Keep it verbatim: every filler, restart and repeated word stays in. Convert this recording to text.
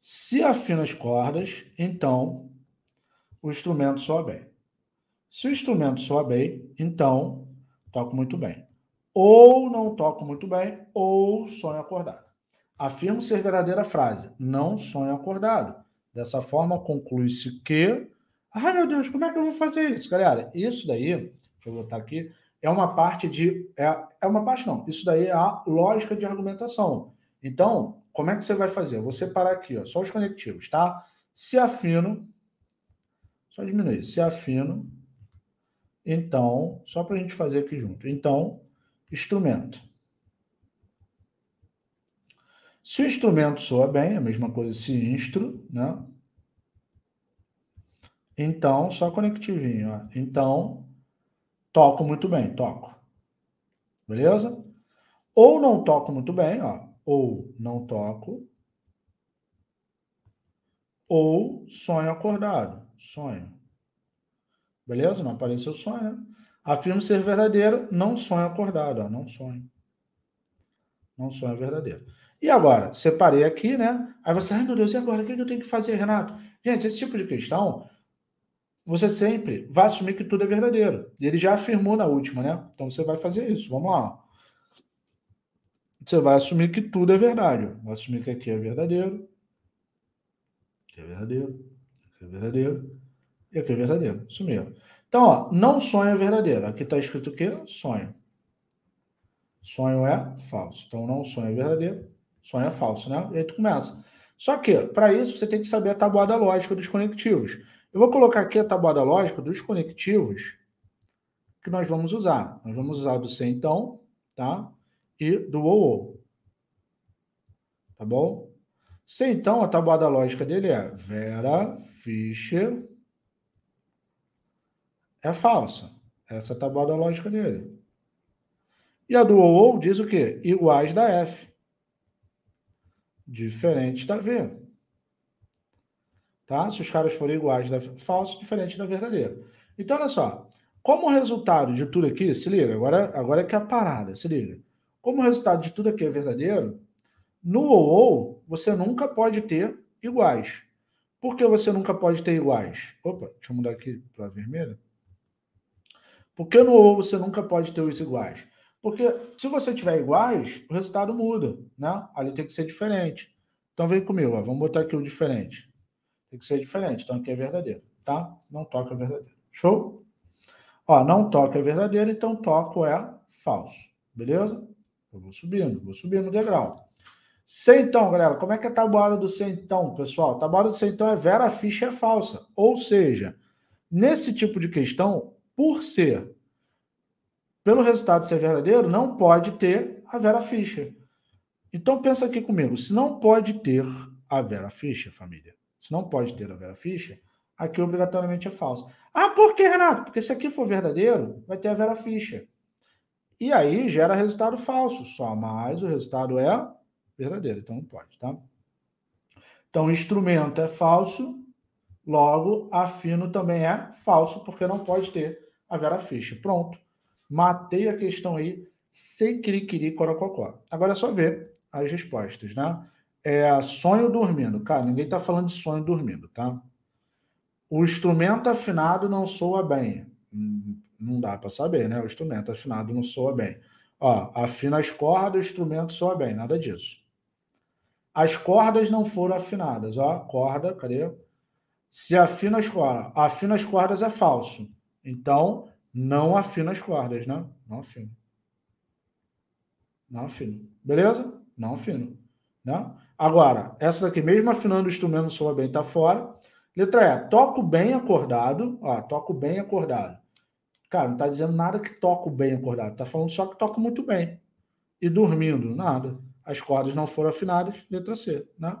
Se afina as cordas, então o instrumento soa bem. Se o instrumento soa bem, então toco muito bem. Ou não toco muito bem, ou sonho acordado. Afirmo ser verdadeira a frase, não sonho acordado. Dessa forma, conclui-se que... Ai, meu Deus, como é que eu vou fazer isso, galera? Isso daí, deixa eu botar aqui, é uma parte de... É, é uma parte não, isso daí é a lógica de argumentação. Então, como é que você vai fazer? Eu vou separar aqui, ó, só os conectivos, tá? Se afino... Só diminuir. Se afino... Então, só para a gente fazer aqui junto. Então, instrumento. Se o instrumento soa bem, a mesma coisa se instru, né? Então, só conectivinho, ó. Então, toco muito bem, toco. Beleza? Ou não toco muito bem, ó. Ou não toco. Ou sonho acordado, sonho. Beleza? Não apareceu sonho, né? Afirmo ser verdadeiro, não sonho acordado, ó. Não sonho. Não sonho verdadeiro. E agora, separei aqui, né? Aí você, ai meu Deus, e agora? O que eu tenho que fazer, Renato? Gente, esse tipo de questão, você sempre vai assumir que tudo é verdadeiro. E ele já afirmou na última, né? Então você vai fazer isso, vamos lá. Você vai assumir que tudo é verdade. Vai assumir que aqui é verdadeiro. Aqui é verdadeiro. Aqui é verdadeiro. E aqui é verdadeiro. Assumiu. Então, ó, não sonho é verdadeiro. Aqui tá escrito o quê? Sonho. Sonho é falso. Então, não sonho é verdadeiro. Sonho é falso, né? E aí tu começa. Só que, para isso, você tem que saber a tabuada lógica dos conectivos. Eu vou colocar aqui a tabuada lógica dos conectivos que nós vamos usar. Nós vamos usar do se, então, tá? E do ou, ou. Tá bom? Se, então, a tabuada lógica dele é Vera Fischer é falsa. Essa é a tabuada lógica dele. E a do ou, ou diz o quê? Iguais da F. Diferente da V. Tá? Se os caras forem iguais da falsa, diferente da verdadeira. Então, olha só. Como resultado de tudo aqui, se liga, agora, agora é que é a parada, se liga. Como o resultado de tudo aqui é verdadeiro, no ou, ou você nunca pode ter iguais. Por que você nunca pode ter iguais? Opa, deixa eu mudar aqui para vermelha. Porque no ou você nunca pode ter os iguais? Porque se você tiver iguais, o resultado muda, né? Ali tem que ser diferente. Então vem comigo, ó. Vamos botar aqui o diferente. Tem que ser diferente, então aqui é verdadeiro, tá? Não toca é verdadeiro. Show? Ó, não toca é verdadeiro, então toco é falso. Beleza? Eu vou subindo, vou subindo o degrau. Se então, galera, como é que é a tabuada do se então, pessoal? A tabuada do se então é Vera Fischer é falsa. Ou seja, nesse tipo de questão, por ser... Pelo resultado ser verdadeiro, não pode ter a Vera Fischer. Então, pensa aqui comigo. Se não pode ter a Vera Fischer, família, se não pode ter a Vera Fischer, aqui obrigatoriamente é falso. Ah, por que, Renato? Porque se aqui for verdadeiro, vai ter a Vera Fischer. E aí gera resultado falso só, mas o resultado é verdadeiro. Então, não pode, tá? Então, o instrumento é falso, logo, afino também é falso, porque não pode ter a Vera Fischer. Pronto. Matei a questão aí, sem querer, corococó. Agora é só ver as respostas, né? É sonho dormindo. Cara, ninguém tá falando de sonho dormindo, tá? O instrumento afinado não soa bem. Não dá para saber, né? O instrumento afinado não soa bem. Ó, afina as cordas, o instrumento soa bem. Nada disso. As cordas não foram afinadas. Ó, corda, cadê? Se afina as cordas. Afina as cordas é falso. Então... Não afina as cordas, né? Não afino. Não afino. Beleza? Não afino. Né? Agora, essa daqui, mesmo afinando o instrumento, soa bem, tá fora. Letra E, toco bem acordado. Ó, toco bem acordado. Cara, não tá dizendo nada que toco bem acordado. Tá falando só que toco muito bem. E dormindo, nada. As cordas não foram afinadas. Letra C, né?